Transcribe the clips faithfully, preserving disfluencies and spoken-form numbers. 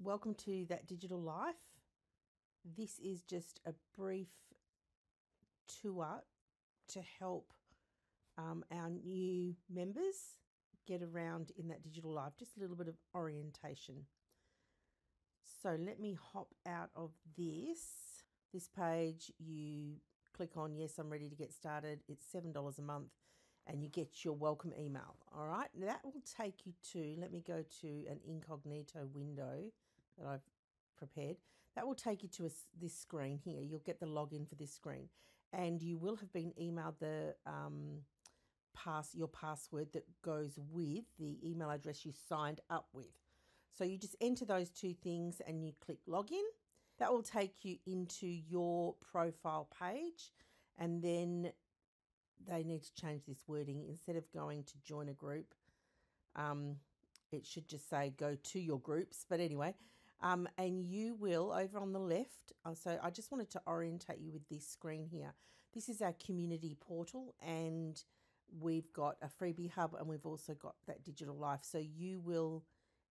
Welcome to That Digital Life. This is just a brief tour to help um, our new members get around in That Digital Life, just a little bit of orientation. So let me hop out of this. This page, you click on yes, I'm ready to get started. It's seven dollars a month and you get your welcome email. All right, now that will take you to, let me go to an incognito window that I've prepared. That will take you to a, this screen here. You'll get the login for this screen, and you will have been emailed the um, pass your password that goes with the email address you signed up with. So you just enter those two things and you click login. That will take you into your profile page, and then they need to change this wording. Instead of going to join a group, um, it should just say go to your groups. But anyway, um, and you will, over on the left, so I just wanted to orientate you with this screen here. This is our community portal, and we've got a freebie hub, and we've also got That Digital Life. So you will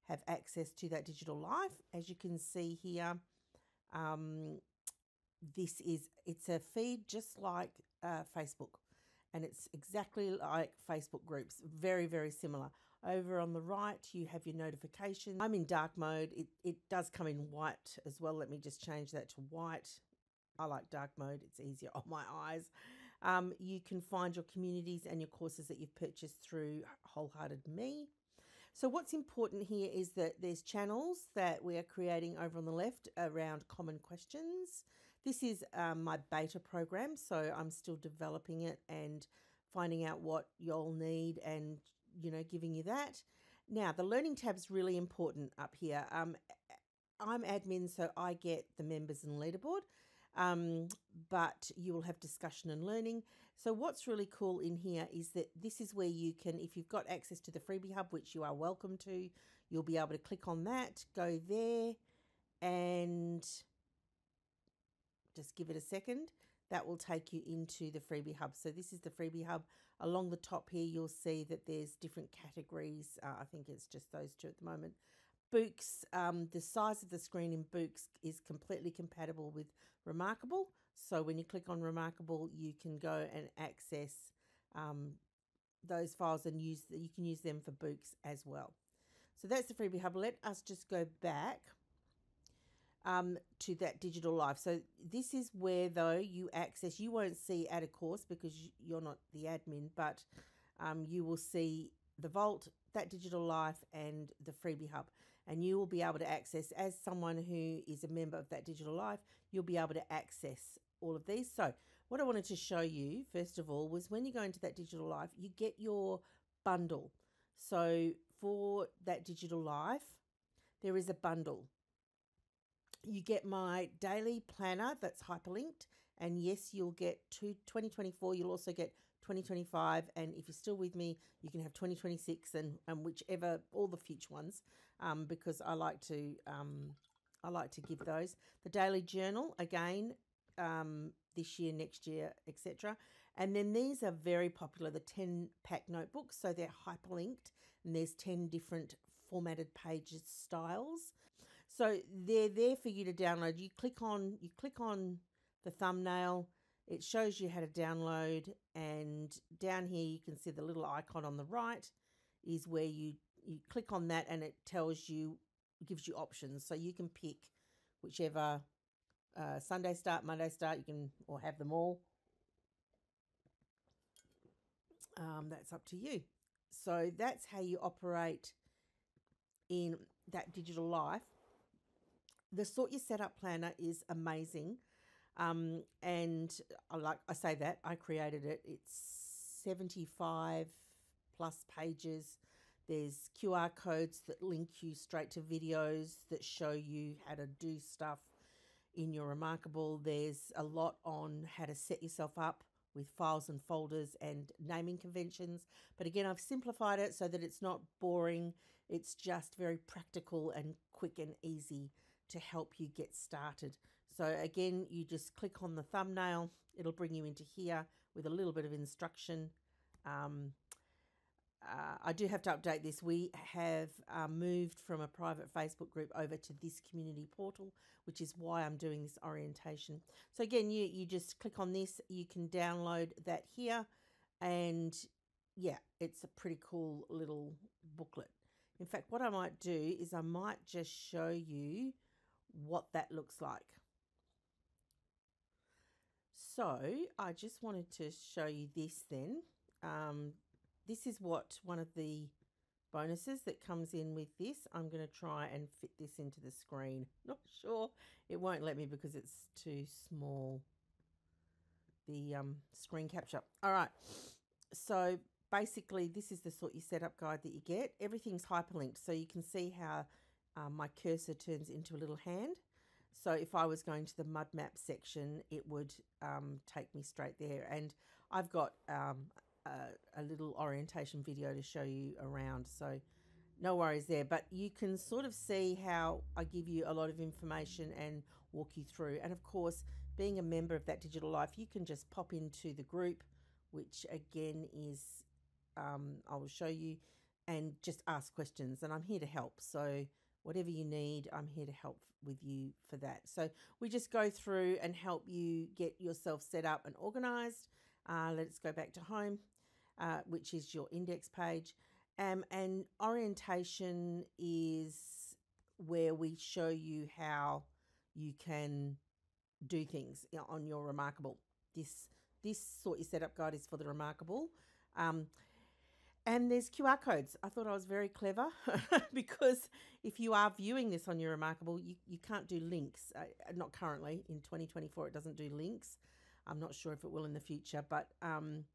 have access to That Digital Life. As you can see here, um, this is, it's a feed just like uh, Facebook. And it's exactly like Facebook groups, very, very similar. Over on the right, you have your notifications. I'm in dark mode. It, it does come in white as well. Let me just change that to white. I like dark mode. It's easier on my eyes. Um, you can find your communities and your courses that you've purchased through Wholehearted Me. So what's important here is that there's channels that we are creating over on the left around common questions. This is um, my beta program, so I'm still developing it and finding out what y'all need and, you know, giving you that. Now, the learning tab's really important up here. Um, I'm admin, so I get the members and leaderboard, um, but you will have discussion and learning. So what's really cool in here is that this is where you can, if you've got access to the freebie hub, which you are welcome to, you'll be able to click on that, go there, and just give it a second. That will take you into the freebie hub. So this is the freebie hub. Along the top here, you'll see that there's different categories. Uh, I think it's just those two at the moment. Books, um, the size of the screen in Books is completely compatible with Remarkable. So when you click on Remarkable, you can go and access um, those files and use the, you can use them for Books as well. So that's the freebie hub. Let us just go back Um, to That Digital Life. So this is where, though, you access, you won't see Add a Course because you're not the admin, but um, you will see the Vault, That Digital Life, and the freebie hub, and you will be able to access, as someone who is a member of That Digital Life, you'll be able to access all of these. So what I wanted to show you first of all was when you go into That Digital Life, you get your bundle. So for That Digital Life, there is a bundle. You get my daily planner that's hyperlinked, and yes, you'll get twenty twenty-four, you'll also get twenty twenty-five, and if you're still with me, you can have twenty twenty-six and, and whichever, all the future ones, um, because I like to um, I like to give those. The daily journal, again, um, this year, next year, et cetera. And then these are very popular, the ten pack notebooks, so they're hyperlinked, and there's ten different formatted pages styles. So they're there for you to download. You click on you click on the thumbnail, it shows you how to download, and down here you can see the little icon on the right is where you, you click on that, and it tells you, gives you options. So you can pick whichever uh, Sunday start, Monday start, you can, or have them all. Um, that's up to you. So that's how you operate in That Digital Life. The Sort Your Setup planner is amazing, um, and I like I say that I created it. It's seventy-five plus pages. There's Q R codes that link you straight to videos that show you how to do stuff in your Remarkable. There's a lot on how to set yourself up with files and folders and naming conventions. But again, I've simplified it so that it's not boring. It's just very practical and quick and easy to help you get started. So again, you just click on the thumbnail. It'll bring you into here with a little bit of instruction. Um, Uh, I do have to update this. We have uh, moved from a private Facebook group over to this community portal, which is why I'm doing this orientation. So again, you, you just click on this, you can download that here, and yeah, it's a pretty cool little booklet. In fact, what I might do is I might just show you what that looks like. So I just wanted to show you this then. Um, This is what one of the bonuses that comes in with this. I'm going to try and fit this into the screen. Not sure. It won't let me because it's too small, the um, screen capture. All right. So basically this is the sort of setup guide that you get. Everything's hyperlinked. So you can see how um, my cursor turns into a little hand. So if I was going to the mud map section, it would um, take me straight there. And I've got... Um, a little orientation video to show you around, so no worries there, but you can sort of see how I give you a lot of information and walk you through. And of course, being a member of That Digital Life, you can just pop into the group, which again is um, I will show you, and just ask questions, and I'm here to help. So whatever you need, I'm here to help with you for that. So we just go through and help you get yourself set up and organized. Uh, let's go back to home. Uh, which is your index page. Um, and orientation is where we show you how you can do things on your Remarkable. This this sort of setup guide is for the Remarkable. Um, and there's Q R codes. I thought I was very clever because if you are viewing this on your Remarkable, you, you can't do links. Uh, not currently. In twenty twenty-four, it doesn't do links. I'm not sure if it will in the future, but... Um,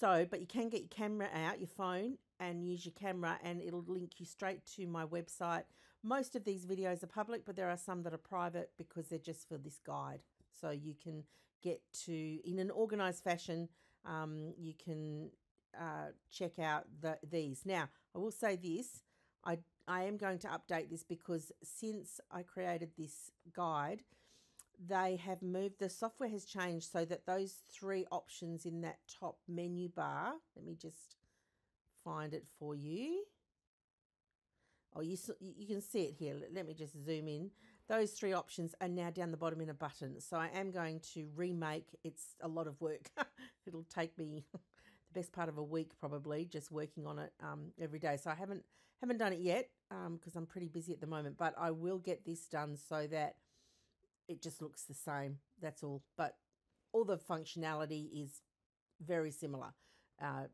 So, but you can get your camera out, your phone, and use your camera, and it'll link you straight to my website. Most of these videos are public, but there are some that are private because they're just for this guide. So you can get to, in an organized fashion, um, you can uh, check out the, these. Now, I will say this, I, I am going to update this because since I created this guide, they have moved, the software has changed so that those three options in that top menu bar, let me just find it for you. Oh, you, you can see it here. Let me just zoom in. Those three options are now down the bottom in a button. So I am going to remake. It's a lot of work. It'll take me the best part of a week probably just working on it um, every day. So I haven't, haven't done it yet because um, I'm pretty busy at the moment, but I will get this done so that it just looks the same, that's all. But all the functionality is very similar uh,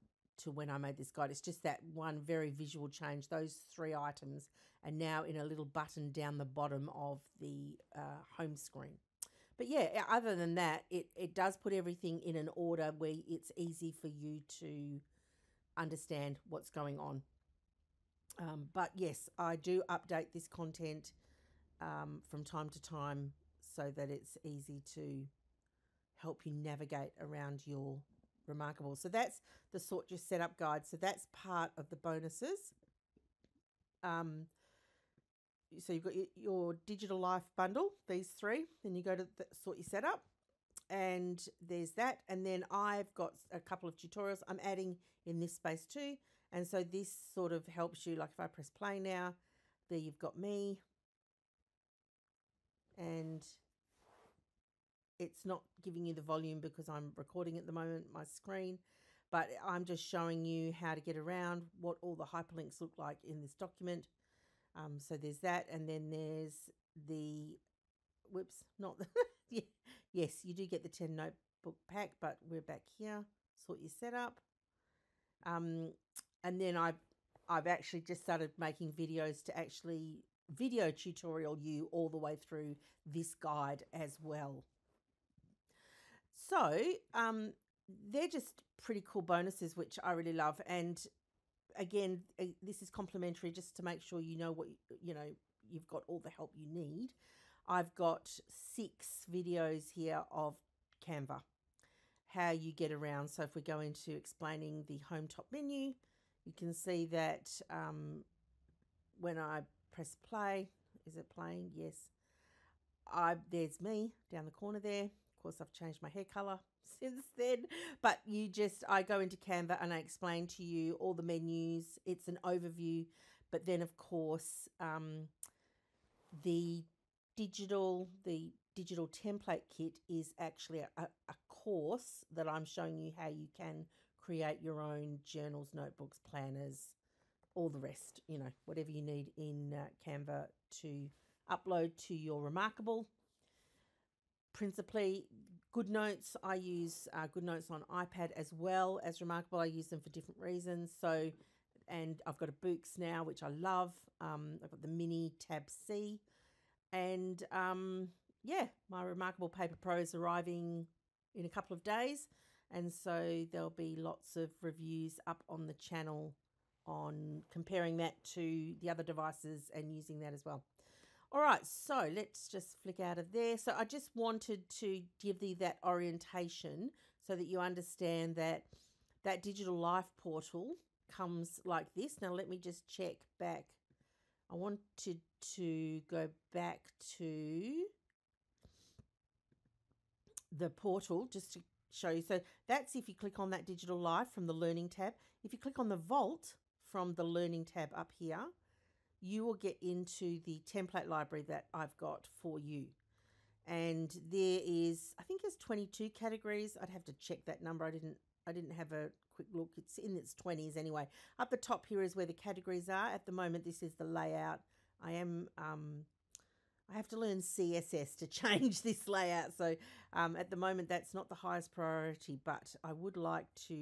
to when I made this guide. It's just that one very visual change. Those three items are now in a little button down the bottom of the uh, home screen. But yeah, other than that, it, it does put everything in an order where it's easy for you to understand what's going on. Um, but yes, I do update this content um, from time to time, so that it's easy to help you navigate around your Remarkable. So that's the Sort Your Setup Guide. So that's part of the bonuses. Um, so you've got your, your Digital Life bundle, these three. Then you go to the Sort Your Setup, and there's that. And then I've got a couple of tutorials I'm adding in this space too. And so this sort of helps you, like if I press play now, there you've got me. And it's not giving you the volume because I'm recording at the moment, my screen, but I'm just showing you how to get around, what all the hyperlinks look like in this document. Um, so there's that. And then there's the, whoops, not the, yeah, yes, you do get the ten notebook pack, but we're back here, Sort Your Setup. Um, and then I've, I've actually just started making videos to actually video tutorial you all the way through this guide as well. So um, they're just pretty cool bonuses, which I really love. And again, this is complimentary just to make sure you know what, you know, you've got all the help you need. I've got six videos here of Canva, how you get around. So if we go into explaining the home top menu, you can see that um, when I press play. Is it playing? Yes. I, there's me down the corner there. course, I've changed my hair color since then. But you just, I go into Canva and I explain to you all the menus. It's an overview. But then, of course, um, the digital, the digital template kit is actually a, a course that I'm showing you how you can create your own journals, notebooks, planners, all the rest, you know, whatever you need in uh, Canva to upload to your Remarkable. Principally, GoodNotes, I use uh, GoodNotes on iPad as well as Remarkable. I use them for different reasons. So, and I've got a Books now, which I love. Um, I've got the Mini Tab C. And, um, yeah, my Remarkable Paper Pro is arriving in a couple of days. And so there'll be lots of reviews up on the channel on comparing that to the other devices and using that as well. All right, so let's just flick out of there. So I just wanted to give you that orientation so that you understand that that digital life portal comes like this. Now let me just check back. I wanted to go back to the portal just to show you. So that's if you click on that digital life from the learning tab. If you click on the vault from the learning tab up here, you will get into the template library that I've got for you. And there is, I think there's twenty-two categories. I'd have to check that number. I didn't, I didn't have a quick look. It's in its twenties anyway. Up the top here is where the categories are. At the moment, this is the layout. I am, um, I have to learn C S S to change this layout. So um, at the moment, that's not the highest priority, but I would like to,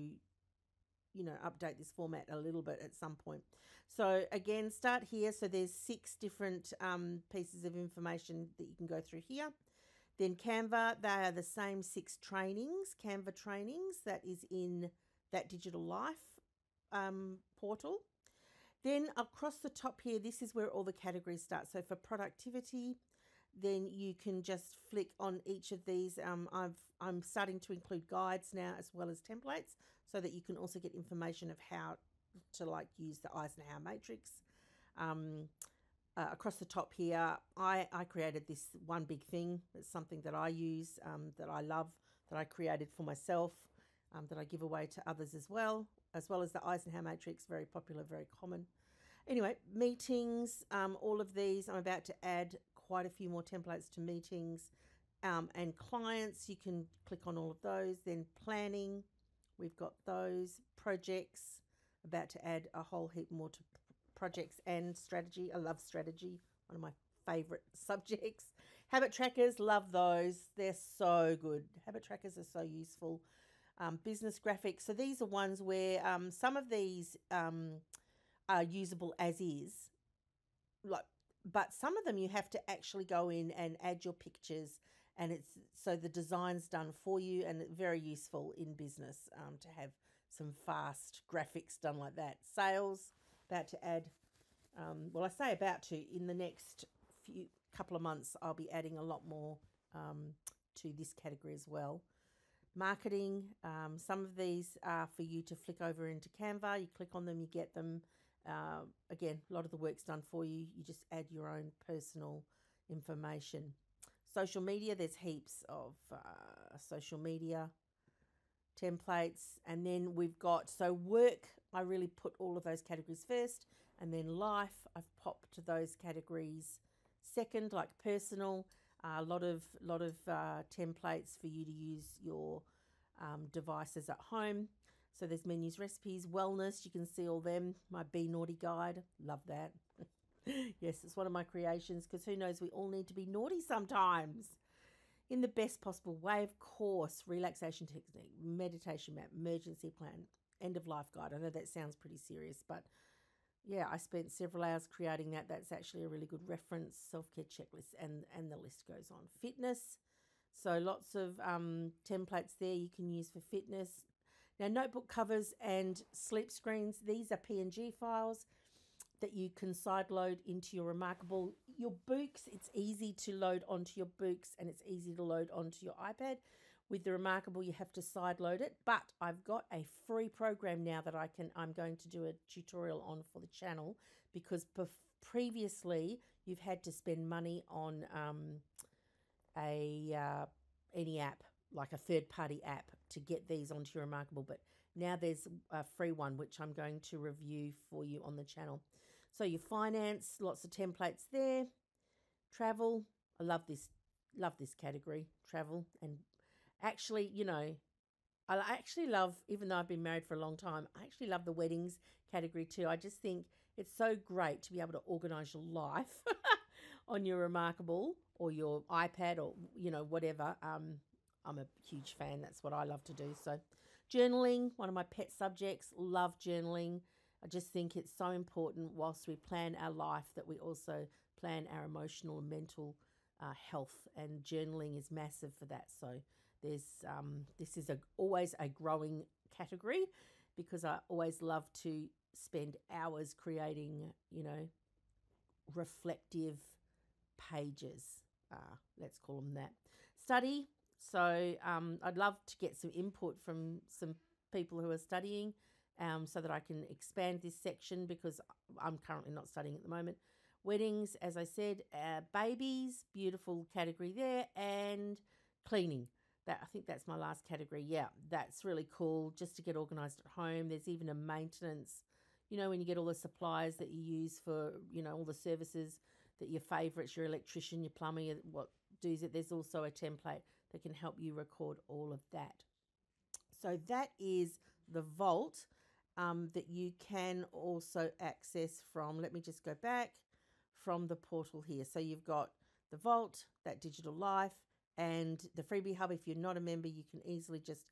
you know, update this format a little bit at some point. So again, start here. So there's six different um, pieces of information that you can go through here. Then Canva, they are the same six trainings, Canva trainings, that is in that digital life um, portal. Then across the top here, this is where all the categories start. So for productivity, then you can just flick on each of these. Um, I've, I'm starting to include guides now as well as templates so that you can also get information of how to like use the Eisenhower Matrix. Um, uh, across the top here, I, I created this one big thing. It's something that I use, um, that I love, that I created for myself, um, that I give away to others as well, as well as the Eisenhower Matrix, very popular, very common. Anyway, meetings, um, all of these, I'm about to add quite a few more templates to meetings, um, and clients, you can click on all of those. Then planning, we've got those. Projects, about to add a whole heap more to projects. And strategy, I love strategy, one of my favorite subjects. Habit trackers, love those, they're so good. Habit trackers are so useful. Um, business graphics, so these are ones where um, some of these um, are usable as is, like, but some of them you have to actually go in and add your pictures, and it's so the design's done for you, and very useful in business um, to have some fast graphics done like that. Sales, about to add, um, well, I say about to, in the next few couple of months, I'll be adding a lot more um, to this category as well. Marketing, um, some of these are for you to flick over into Canva. You click on them, you get them. Uh, again, a lot of the work's done for you. You just add your own personal information. Social media, there's heaps of uh, social media templates. And then we've got, so work, I really put all of those categories first. And then life, I've popped those categories second, like personal. A uh, lot of lot of uh, templates for you to use your um, devices at home. So there's menus, recipes, wellness. You can see all them. My Be Naughty guide, love that. Yes, it's one of my creations because who knows, we all need to be naughty sometimes. In the best possible way, of course. Relaxation technique, meditation map, emergency plan, end of life guide. I know that sounds pretty serious, but yeah, I spent several hours creating that. That's actually a really good reference. Self-care checklist, and, and the list goes on. Fitness, so lots of um, templates there you can use for fitness. Now, notebook covers and sleep screens. These are P N G files that you can sideload into your Remarkable. Your Books, it's easy to load onto your Books, and it's easy to load onto your iPad. With the Remarkable, you have to sideload it, but I've got a free program now that I can, I'm going to do a tutorial on for the channel, because previously you've had to spend money on um, a uh, any app like a third-party app to get these onto your Remarkable, but now there's a free one, which I'm going to review for you on the channel. So your finance, lots of templates there. Travel, I love this, love this category, travel. And actually, you know, I actually love, even though I've been married for a long time, I actually love the weddings category too. I just think it's so great to be able to organise your life on your Remarkable or your iPad or, you know, whatever. Um, I'm a huge fan. That's what I love to do. So journaling, one of my pet subjects, love journaling. I just think it's so important whilst we plan our life that we also plan our emotional and mental uh, health, and journaling is massive for that. So there's um, this is a, always a growing category because I always love to spend hours creating, you know, reflective pages. Uh, let's call them that. Study. So um, I'd love to get some input from some people who are studying um, so that I can expand this section because I'm currently not studying at the moment. Weddings, as I said, uh, babies, beautiful category there, and cleaning. That I think that's my last category. Yeah, that's really cool just to get organised at home. There's even a maintenance, you know, when you get all the supplies that you use for, you know, all the services that your favourites, your electrician, your plumber, your, what does it. There's also a template that can help you record all of that. So that is the vault um, that you can also access from. Let me just go back from the portal here. So you've got the vault, That Digital Life, and the freebie hub. If you're not a member, you can easily just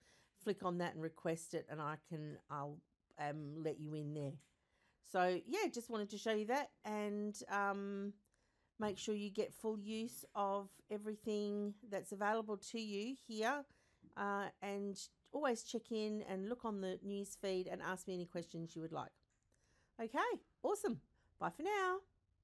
flick on that and request it, and I can I'll um, let you in there. So yeah, just wanted to show you that, and um, make sure you get full use of everything that's available to you here, uh, and always check in and look on the news feed and ask me any questions you would like. Okay, awesome. Bye for now.